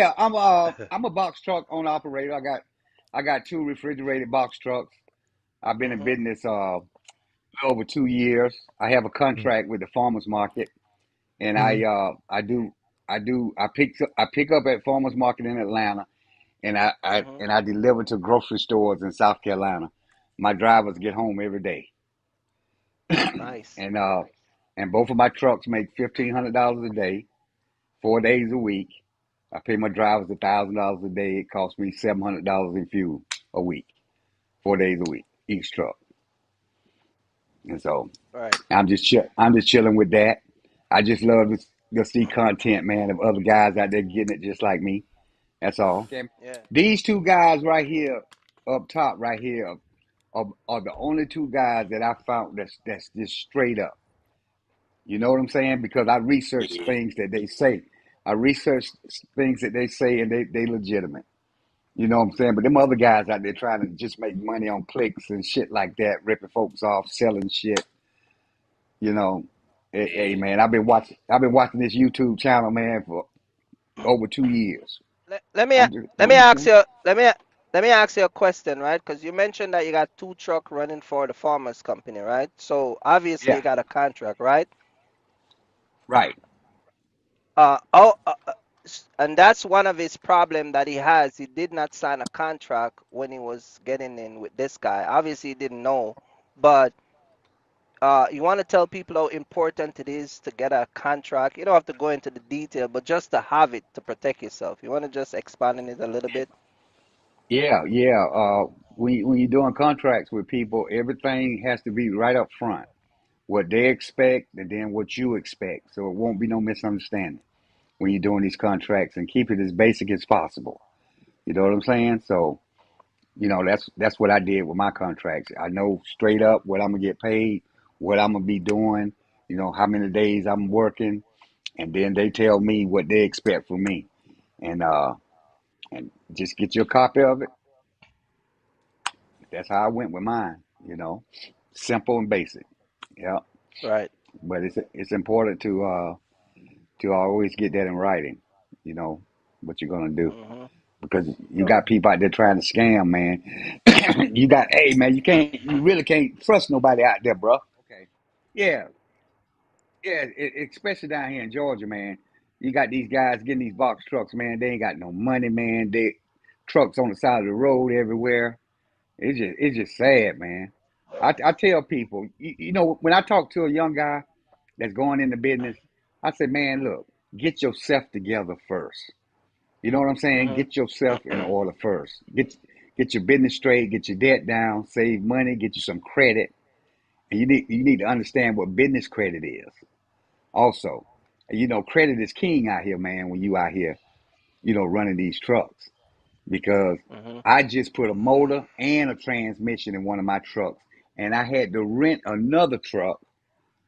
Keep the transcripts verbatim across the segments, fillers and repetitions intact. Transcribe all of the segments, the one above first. Yeah, I'm uh I'm a box truck owner operator. I got I got two refrigerated box trucks. I've been in Mm-hmm. business uh over two years. I have a contract with the farmers market, and I Mm-hmm. uh I do I do I pick I pick up at farmers market in Atlanta, and I, I Mm-hmm. and I deliver to grocery stores in South Carolina. My drivers get home every day, Nice. and uh and both of my trucks make fifteen hundred dollars a day, four days a week. I pay my drivers a thousand dollars a day. It costs me seven hundred dollars in fuel a week, four days a week each truck. And so Right. I'm just chill. I'm just chilling with that. I just love to, to see content, man, of other guys out there getting it just like me. That's all. Okay. Yeah. These two guys right here, up top, right here, are, are the only two guys that I found that's that's just straight up. You know what I'm saying? Because I research things that they say. I research things that they say, and they they legitimate. You know what I'm saying? But them other guys out there trying to just make money on clicks and shit like that, ripping folks off, selling shit. You know, hey, hey, man, I've been watching. I've been watching this YouTube channel, man, for over two years. Let, let me I'm a- just let me over ask two. you let me a- let me ask you a question, right? Because you mentioned that you got two truck running for the farmers company, right? So obviously Yeah, you got a contract, right? right. Uh, oh, uh, uh, s- and that's one of his problem that he has. He did not sign a contract when he was getting in with this guy. Obviously, he didn't know, but uh, you want to tell people how important it is to get a contract. You don't have to go into the detail, but just to have it to protect yourself. You want to just expand on it a little bit? Yeah, yeah. Uh, when when you're doing contracts with people, everything has to be right up front. What they expect, and then what you expect, so it won't be no misunderstanding when you're doing these contracts, and keep it as basic as possible. You know what I'm saying? So, you know, that's that's what I did with my contracts. I know straight up what I'm gonna get paid, what I'm gonna be doing, you know, how many days I'm working, and then they tell me what they expect from me. And uh and just get you a copy of it. That's how I went with mine, you know. Simple and basic. Yeah. Right. But it's it's important to uh to always get that in writing, you know, what you're gonna do. hmm Because you got people out there trying to scam, man. you got, hey, man, you can't, you really can't trust nobody out there, bro. Okay. Yeah, yeah, e- especially down here in Georgia, man. You got these guys getting these box trucks, man. They ain't got no money, man. They trucks on the side of the road everywhere. It's just, it's just sad, man. I, I tell people, you, you know, when I talk to a young guy that's going into business, I say, man, look, get yourself together first. You know what I'm saying? hmm Get yourself in order first. Get get your business straight, get your debt down, save money, get you some credit. And you need you need to understand what business credit is also. And you know, credit is king out here, man, when you out here, you know, running these trucks. Because hmm I just put a motor and a transmission in one of my trucks, and I had to rent another truck,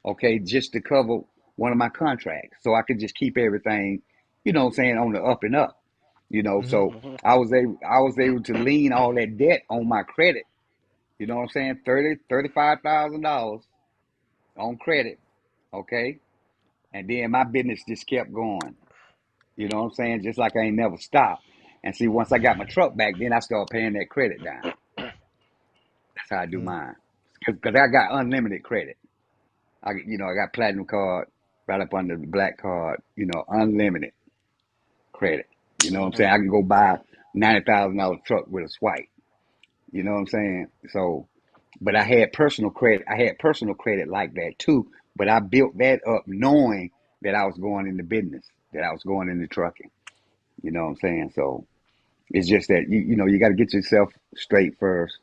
okay, just to cover one of my contracts. So I could just keep everything, you know what I'm saying, on the up and up. You know, so hmm I was able I was able to lean all that debt on my credit. You know what I'm saying? thirty, thirty-five thousand dollars on credit, okay? And then my business just kept going. You know what I'm saying? Just like I ain't never stopped. And see, once I got my truck back, then I started paying that credit down. That's how I do mine. Because I got unlimited credit. I, you know, I got platinum card right up under the black card, you know, unlimited credit. You know what I'm hmm saying? I can go buy ninety thousand dollar truck with a swipe. You know what I'm saying? So, but I had personal credit. I had personal credit like that too. But I built that up knowing that I was going into business, that I was going into trucking. You know what I'm saying? So it's just that you you know you got to get yourself straight first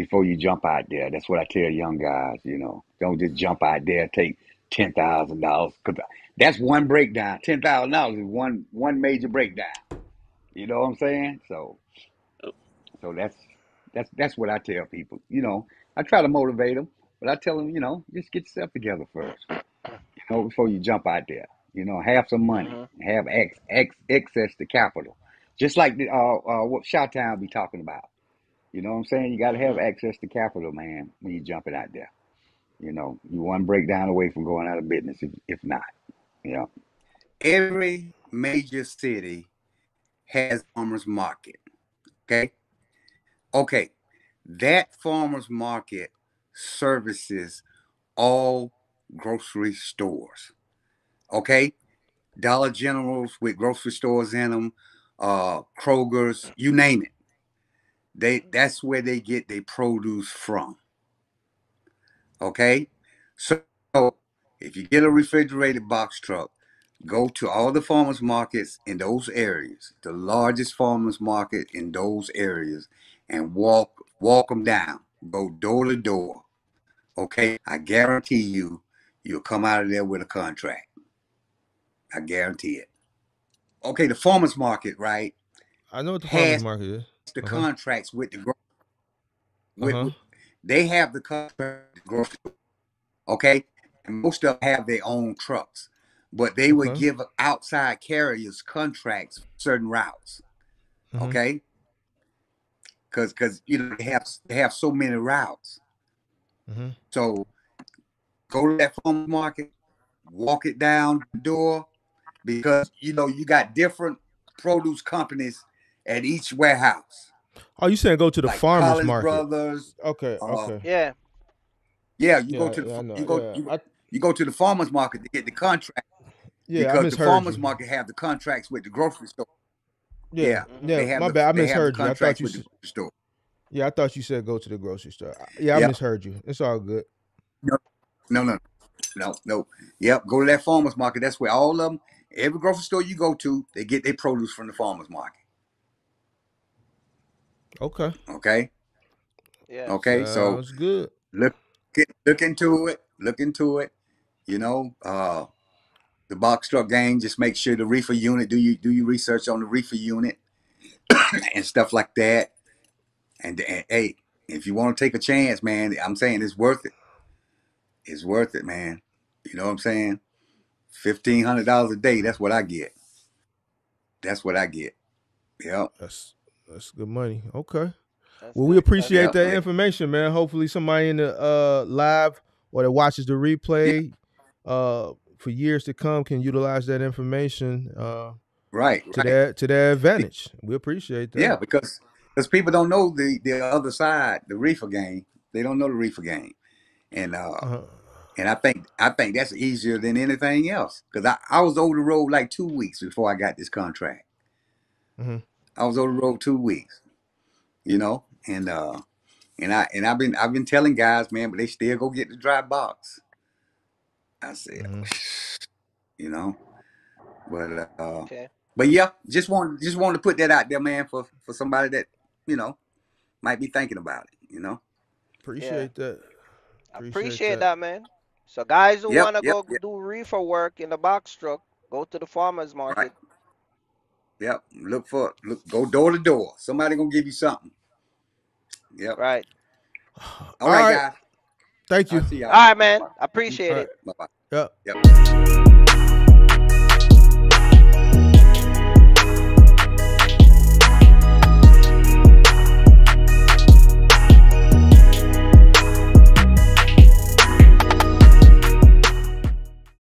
before you jump out there. That's what I tell young guys. You know, don't just jump out there take ten thousand dollars because that's one breakdown. Ten thousand dollars is one one major breakdown. You know what I'm saying? So. So that's that's that's what I tell people. You know, I try to motivate them, but I tell them, you know, just get yourself together first. You know, before you jump out there. You know, have some money, hmm have ex, ex, access to capital, just like the, uh, uh, what Shawtown be talking about. You know what I'm saying? You got to have hmm access to capital, man, when you jumping out there. You know, you one breakdown away from going out of business, if, if not. You know, Every major city has farmers market. Okay. Okay. That farmers market services all grocery stores. Okay. Dollar Generals with grocery stores in them, uh, Kroger's, you name it. They, that's where they get their produce from. Okay. So if you get a refrigerated box truck, go to all the farmers markets in those areas, the largest farmers market in those areas, and walk, walk them down, go door to door. Okay. I guarantee you, you'll come out of there with a contract. I guarantee it. Okay. The farmers market, right? I know what the farmers market is. The uh-huh. contracts with the with, uh-huh. they have the contract grocery store, okay, and most of them have their own trucks, but they would uh-huh. give outside carriers contracts for certain routes, uh-huh. okay, because because you know they have they have so many routes, uh-huh. so go to that farm market, walk it down the door, because you know you got different produce companies at each warehouse. Oh, you saying go to the like farmers Collins market? Brothers. Okay. Uh, okay. Yeah. Yeah, you yeah, go to the yeah, you go yeah. you, I, you go to the farmers market to get the contract. Yeah, because I the farmers you. market have the contracts with the grocery store. Yeah, yeah. yeah my the, bad, I misheard you. I thought you said the store. Yeah, I thought you said go to the grocery store. Yeah, I yep. misheard you. It's all good. No, no, no, no, no. Yep, go to that farmers market. That's where all of them. Every grocery store you go to, they get their produce from the farmers market. Okay. Okay. Yeah. Okay. Sounds so it's good. Look, look into it. Look into it. You know, uh, the box truck game. Just make sure the reefer unit. Do you do you research on the reefer unit and stuff like that? And, and hey, if you want to take a chance, man, I'm saying it's worth it. It's worth it, man. You know what I'm saying? Fifteen hundred dollars a day. That's what I get. That's what I get. Yeah. That's. That's good money. Okay. That's well, we appreciate that information, man. Hopefully somebody in the uh, live or that watches the replay uh, for years to come can utilize that information uh, right, to, right. Their, to their advantage. We appreciate that. Yeah, because because people don't know the, the other side, the reefer game. They don't know the reefer game. And uh, uh-huh. and I think I think that's easier than anything else because I, I was over the road like two weeks before I got this contract. Mm-hmm. I was on the road two weeks, you know, and uh, and I and I've been I've been telling guys, man, but they still go get the dry box. I said, mm-hmm. you know, but uh, okay. but yeah, just want just wanted to put that out there, man, for for somebody that you know might be thinking about it, you know. Appreciate yeah. that. Appreciate, appreciate that. that, man. So guys who yep, wanna yep, go yep. do reefer work in the box truck, go to the farmers market. Right. Yep. Look for it. Look, go door to door. Somebody gonna give you something. Yep. Right. All, All right, right, guys. Thank you. All right, man. I appreciate All right. it. Bye-bye. Yep. Yep.